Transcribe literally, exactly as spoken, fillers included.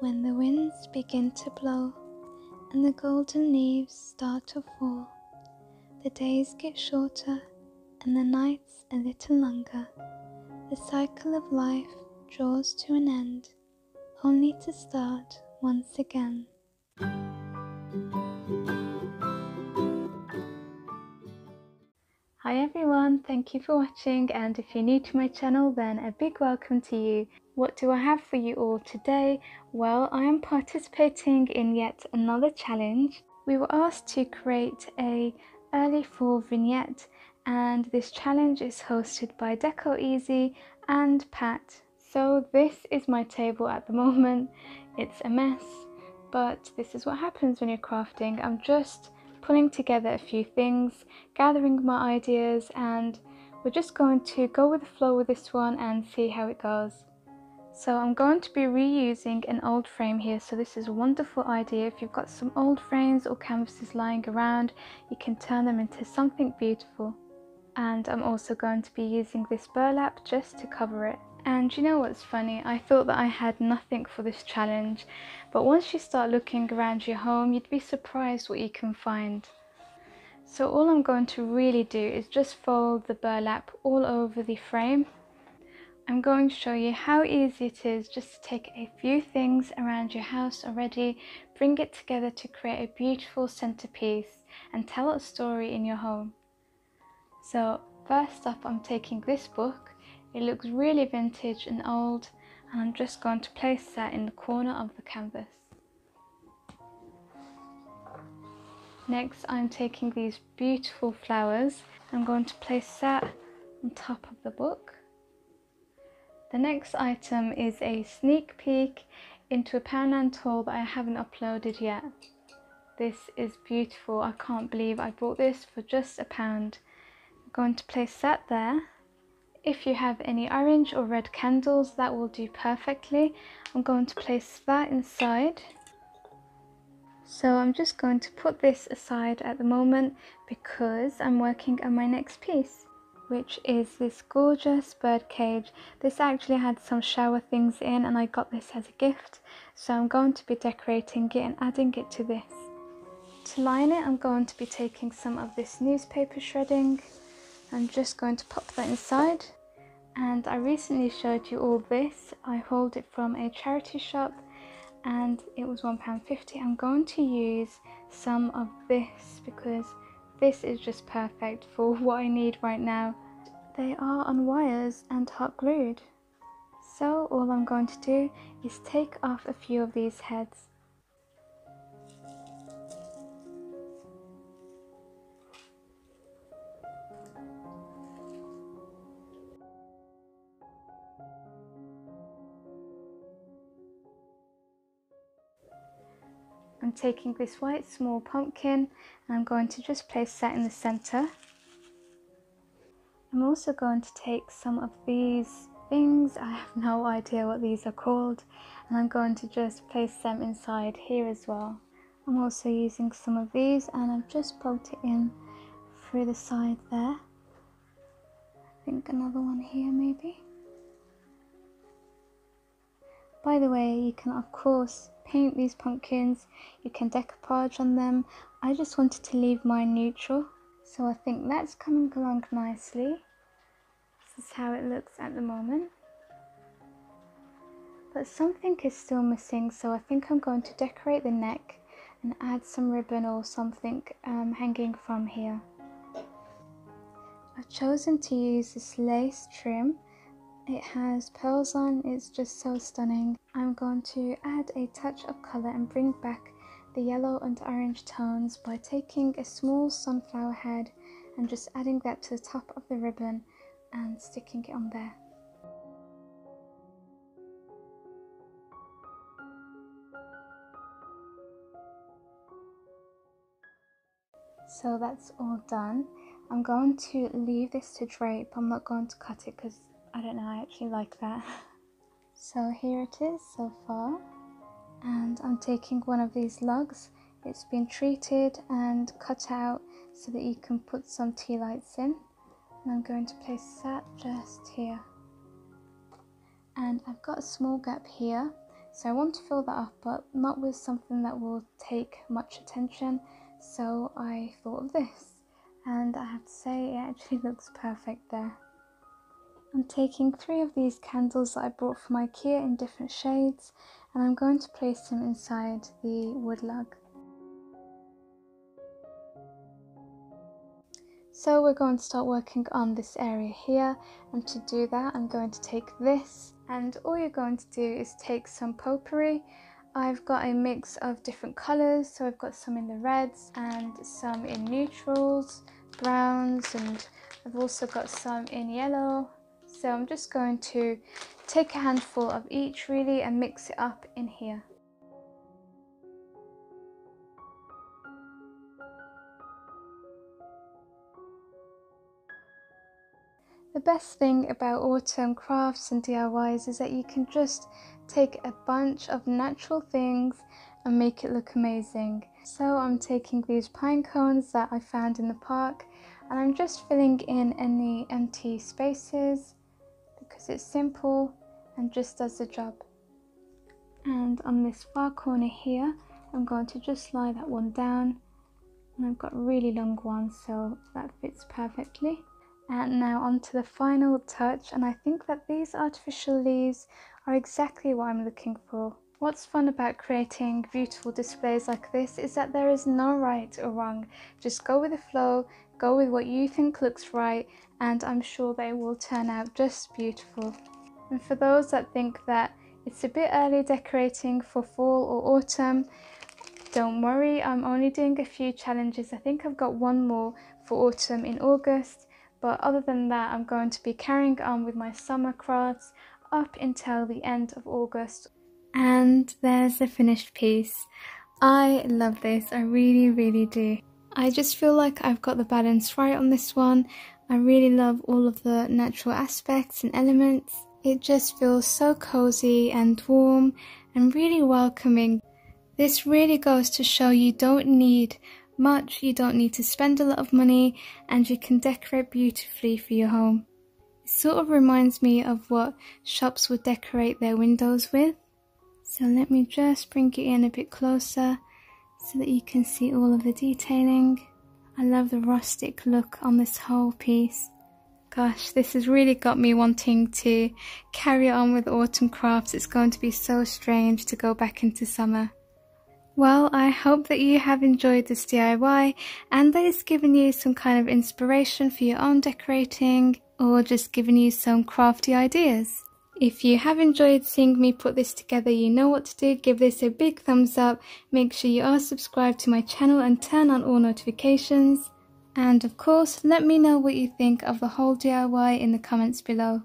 When the winds begin to blow and the golden leaves start to fall, the days get shorter and the nights a little longer. The cycle of life draws to an end, only to start once again. Hi everyone, thank you for watching, and if you're new to my channel then a big welcome to you. What do I have for you all today? Well, I am participating in yet another challenge. We were asked to create a early fall vignette, and this challenge is hosted by Deco Easy and Pat. So this is my table at the moment. It's a mess, but this is what happens when you're crafting. I'm just pulling together a few things, gathering my ideas, and we're just going to go with the flow with this one and see how it goes. So I'm going to be reusing an old frame here, so this is a wonderful idea. If you've got some old frames or canvases lying around, you can turn them into something beautiful. And I'm also going to be using this burlap just to cover it. And you know what's funny? I thought that I had nothing for this challenge, but once you start looking around your home, you'd be surprised what you can find. So all I'm going to really do is just fold the burlap all over the frame. I'm going to show you how easy it is just to take a few things around your house already, bring it together to create a beautiful centerpiece and tell a story in your home. So first up, I'm taking this book. It looks really vintage and old, and I'm just going to place that in the corner of the canvas. Next, I'm taking these beautiful flowers. I'm going to place that on top of the book. The next item is a sneak peek into a Poundland haul that I haven't uploaded yet. This is beautiful. I can't believe I bought this for just a pound. I'm going to place that there. If you have any orange or red candles, that will do perfectly. I'm going to place that inside. So I'm just going to put this aside at the moment because I'm working on my next piece, which is this gorgeous bird cage. This actually had some shower things in and I got this as a gift. So I'm going to be decorating it and adding it to this. To line it, I'm going to be taking some of this newspaper shredding. I'm just going to pop that inside. And I recently showed you all this. I hauled it from a charity shop and it was one pound fifty. I'm going to use some of this because this is just perfect for what I need right now. They are on wires and hot glued. So all I'm going to do is take off a few of these heads. I'm taking this white small pumpkin and I'm going to just place that in the center. I'm also going to take some of these things, I have no idea what these are called, and I'm going to just place them inside here as well. I'm also using some of these and I've just poked it in through the side there. I think another one here maybe. By the way, you can of course paint these pumpkins, you can decoupage on them. I just wanted to leave mine neutral, so I think that's coming along nicely. This is how it looks at the moment. But something is still missing, so I think I'm going to decorate the neck and add some ribbon or something um, hanging from here. I've chosen to use this lace trim. It has pearls on, it's just so stunning. I'm going to add a touch of colour and bring back the yellow and orange tones by taking a small sunflower head and just adding that to the top of the ribbon and sticking it on there. So that's all done. I'm going to leave this to drape. I'm not going to cut it because I don't know, I actually like that. So here it is so far, and I'm taking one of these lugs. It's been treated and cut out so that you can put some tea lights in, and I'm going to place that just here. And I've got a small gap here, So I want to fill that up, but not with something that will take much attention. So I thought of this, and I have to say it actually looks perfect there. I'm taking three of these candles that I brought from IKEA in different shades, and I'm going to place them inside the wood lug. So we're going to start working on this area here, and to do that I'm going to take this, and all you're going to do is take some potpourri. I've got a mix of different colours, so I've got some in the reds and some in neutrals, browns, and I've also got some in yellow. So I'm just going to take a handful of each really and mix it up in here. The best thing about autumn crafts and D I Ys is that you can just take a bunch of natural things and make it look amazing. So I'm taking these pine cones that I found in the park, and I'm just filling in any empty spaces because it's simple and just does the job. And on this far corner here, I'm going to just lie that one down, and I've got a really long one, so that fits perfectly. And now onto the final touch, and I think that these artificial leaves are exactly what I'm looking for. What's fun about creating beautiful displays like this is that there is no right or wrong. Just go with the flow, go with what you think looks right, and I'm sure they will turn out just beautiful. And for those that think that it's a bit early decorating for fall or autumn, don't worry, I'm only doing a few challenges. I think I've got one more for autumn in August. But other than that, I'm going to be carrying on with my summer crafts up until the end of August. And there's the finished piece. I love this, I really, really do. I just feel like I've got the balance right on this one. I really love all of the natural aspects and elements. It just feels so cozy and warm and really welcoming. This really goes to show you don't need much, you don't need to spend a lot of money, and you can decorate beautifully for your home. It sort of reminds me of what shops would decorate their windows with. So let me just bring it in a bit closer so that you can see all of the detailing. I love the rustic look on this whole piece. Gosh, this has really got me wanting to carry on with autumn crafts. It's going to be so strange to go back into summer. Well, I hope that you have enjoyed this D I Y and that it's given you some kind of inspiration for your own decorating, or just given you some crafty ideas. If you have enjoyed seeing me put this together, you know what to do. Give this a big thumbs up. Make sure you are subscribed to my channel and turn on all notifications. And of course, let me know what you think of the whole D I Y in the comments below.